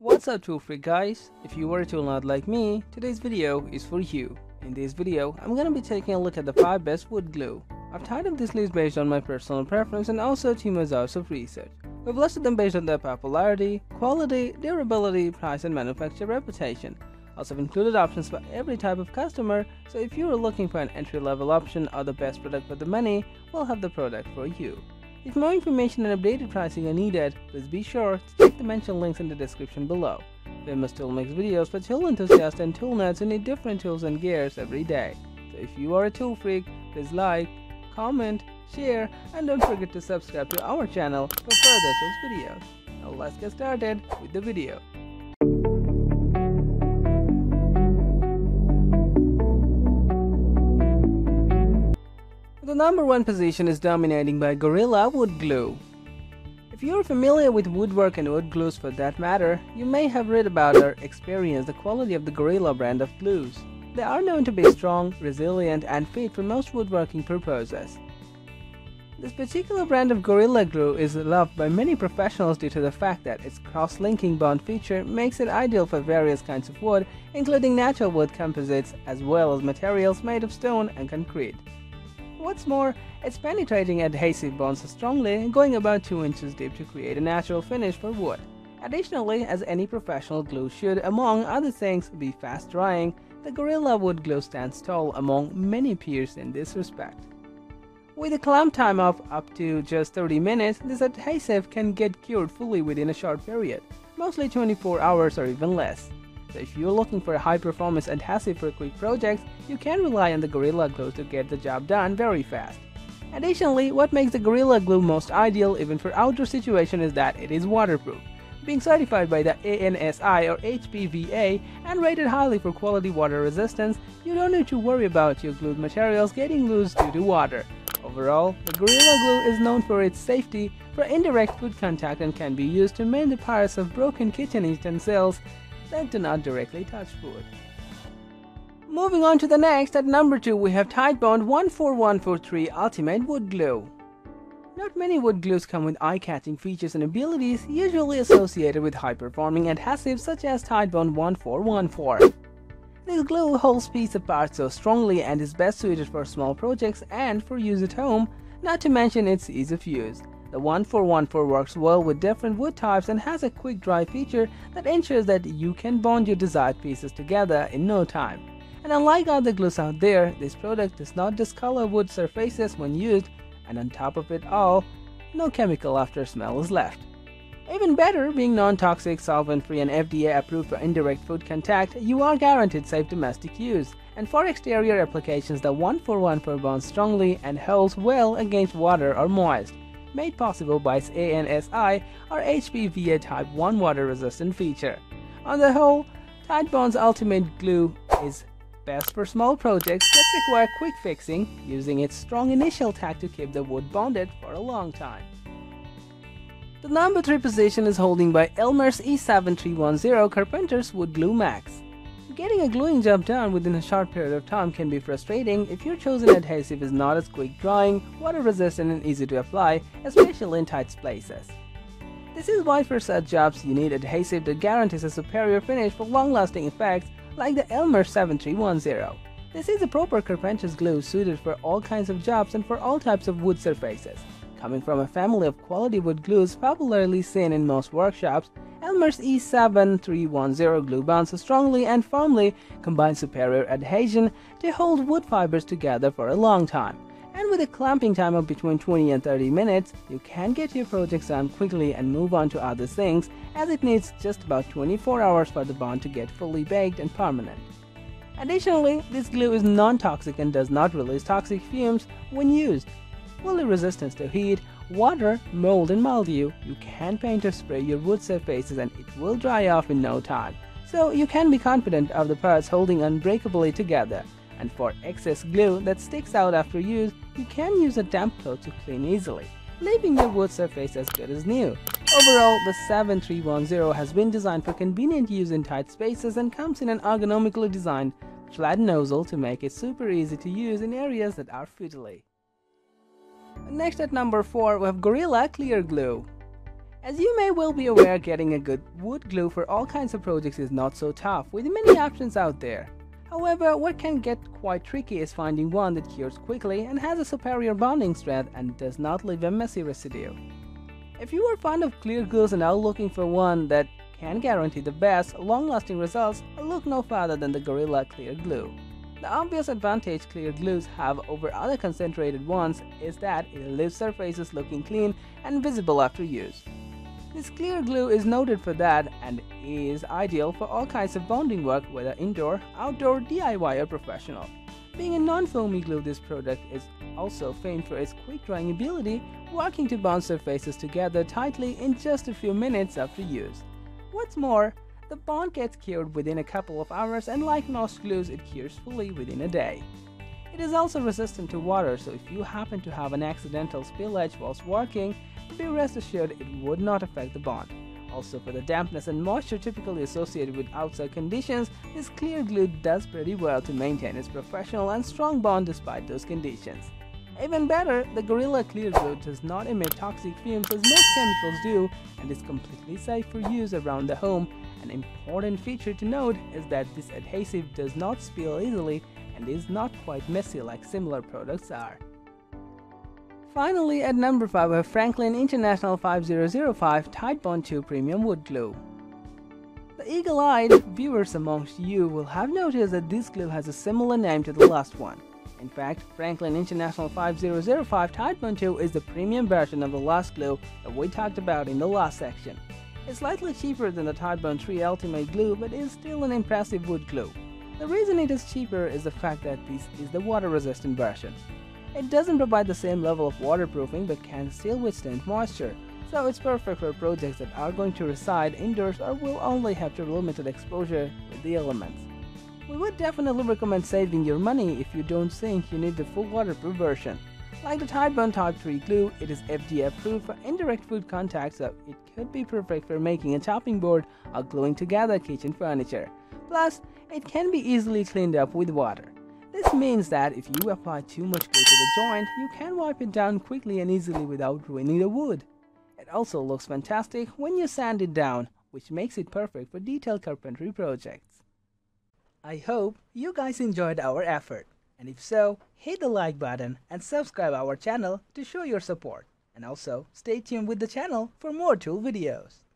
What's up, tool freak guys? If you are a tool nut like me, today's video is for you. In this video, I'm gonna be taking a look at the 5 best wood glue. I've titled this list based on my personal preference and also 2 months of research. We've listed them based on their popularity, quality, durability, price and manufacturer reputation. Also, I've included options for every type of customer, so if you are looking for an entry-level option or the best product for the money, we'll have the product for you. If more information and updated pricing are needed, please be sure to check the mentioned links in the description below. Famous Tool makes videos for tool enthusiasts and tool nuts who need different tools and gears every day. So if you are a tool freak, please like, comment, share, and don't forget to subscribe to our channel for further tools videos. Now let's get started with the video. The number one position is dominating by Gorilla Wood Glue. If you are familiar with woodwork and wood glues for that matter, you may have read about or experienced the quality of the Gorilla brand of glues. They are known to be strong, resilient, and fit for most woodworking purposes. This particular brand of Gorilla Glue is loved by many professionals due to the fact that its cross-linking bond feature makes it ideal for various kinds of wood, including natural wood composites as well as materials made of stone and concrete. What's more, its penetrating adhesive bonds are strongly, going about 2 inches deep to create a natural finish for wood. Additionally, as any professional glue should, among other things, be fast drying, the Gorilla Wood Glue stands tall among many peers in this respect. With a clamp time of up to just 30 minutes, this adhesive can get cured fully within a short period, mostly 24 hours or even less. So if you're looking for a high-performance adhesive for quick projects, you can rely on the Gorilla Glue to get the job done very fast. Additionally, what makes the Gorilla Glue most ideal even for outdoor situations is that it is waterproof, being certified by the ANSI or HPVA and rated highly for quality water resistance. You don't need to worry about your glued materials getting loose due to water. Overall, the Gorilla Glue is known for its safety for indirect food contact and can be used to mend the parts of broken kitchen utensils that do not directly touch food. Moving on to the next, at number 2 we have Titebond 14143 Ultimate Wood Glue. Not many wood glues come with eye-catching features and abilities usually associated with high-performing adhesives such as Titebond 1414. This glue holds pieces apart so strongly and is best suited for small projects and for use at home, not to mention its ease of use. The 1414 works well with different wood types and has a quick dry feature that ensures that you can bond your desired pieces together in no time. And unlike other glues out there, this product does not discolor wood surfaces when used, and on top of it all, no chemical after smell is left. Even better, being non-toxic, solvent-free and FDA approved for indirect food contact, you are guaranteed safe domestic use. And for exterior applications, the 1414 bonds strongly and holds well against water or moist, made possible by its ANSI or HPVA Type 1 water-resistant feature. On the whole, Titebond's Ultimate Glue is best for small projects that require quick fixing, using its strong initial tack to keep the wood bonded for a long time. The number 3 position is holding by Elmer's E7310 Carpenter's Wood Glue Max. Getting a gluing job done within a short period of time can be frustrating if your chosen adhesive is not as quick drying, water resistant and easy to apply, especially in tight places. This is why for such jobs you need adhesive that guarantees a superior finish for long-lasting effects like the Elmer's 7310. This is a proper carpenter's glue suited for all kinds of jobs and for all types of wood surfaces. Coming from a family of quality wood glues popularly seen in most workshops, Elmer's E7310 glue bonds strongly and firmly, combine superior adhesion to hold wood fibers together for a long time. And with a clamping time of between 20 and 30 minutes, you can get your projects done quickly and move on to other things, as it needs just about 24 hours for the bond to get fully baked and permanent. Additionally, this glue is non-toxic and does not release toxic fumes when used. Fully resistant to heat, water, mold and mildew, you can paint or spray your wood surfaces and it will dry off in no time. So you can be confident of the parts holding unbreakably together. And for excess glue that sticks out after use, you can use a damp cloth to clean easily, leaving your wood surface as good as new. Overall, the 7310 has been designed for convenient use in tight spaces and comes in an ergonomically designed flat nozzle to make it super easy to use in areas that are fiddly. Next at number 4 we have Gorilla Clear Glue. As you may well be aware, getting a good wood glue for all kinds of projects is not so tough, with many options out there. However, what can get quite tricky is finding one that cures quickly and has a superior bonding strength and does not leave a messy residue. If you are fond of clear glues and are looking for one that can guarantee the best, long-lasting results, look no further than the Gorilla Clear Glue. The obvious advantage clear glues have over other concentrated ones is that it leaves surfaces looking clean and visible after use. This clear glue is noted for that and is ideal for all kinds of bonding work, whether indoor, outdoor, DIY or professional. Being a non-foamy glue, this product is also famed for its quick drying ability, working to bond surfaces together tightly in just a few minutes after use. What's more, the bond gets cured within a couple of hours, and like most glues, it cures fully within a day. It is also resistant to water, so if you happen to have an accidental spillage whilst working, be rest assured it would not affect the bond. Also, for the dampness and moisture typically associated with outside conditions, this clear glue does pretty well to maintain its professional and strong bond despite those conditions. Even better, the Gorilla Clear Glue does not emit toxic fumes as most chemicals do and is completely safe for use around the home. An important feature to note is that this adhesive does not spill easily and is not quite messy like similar products are. Finally, at number 5 we have Franklin International 5005 Titebond II Premium Wood Glue. The eagle-eyed viewers amongst you will have noticed that this glue has a similar name to the last one. In fact, Franklin International 5005 Titebond II is the premium version of the last glue that we talked about in the last section. It's slightly cheaper than the Titebond III Ultimate Glue, but is still an impressive wood glue. The reason it is cheaper is the fact that this is the water-resistant version. It doesn't provide the same level of waterproofing but can still withstand moisture, so it's perfect for projects that are going to reside indoors or will only have to limited exposure with the elements. We would definitely recommend saving your money if you don't think you need the full waterproof version. Like the Titebond Type 3 glue, it is FDA approved for indirect food contact, so it could be perfect for making a chopping board or gluing together kitchen furniture. Plus, it can be easily cleaned up with water. This means that if you apply too much glue to the joint, you can wipe it down quickly and easily without ruining the wood. It also looks fantastic when you sand it down, which makes it perfect for detailed carpentry projects. I hope you guys enjoyed our effort, and if so, hit the like button and subscribe our channel to show your support, and also stay tuned with the channel for more tool videos.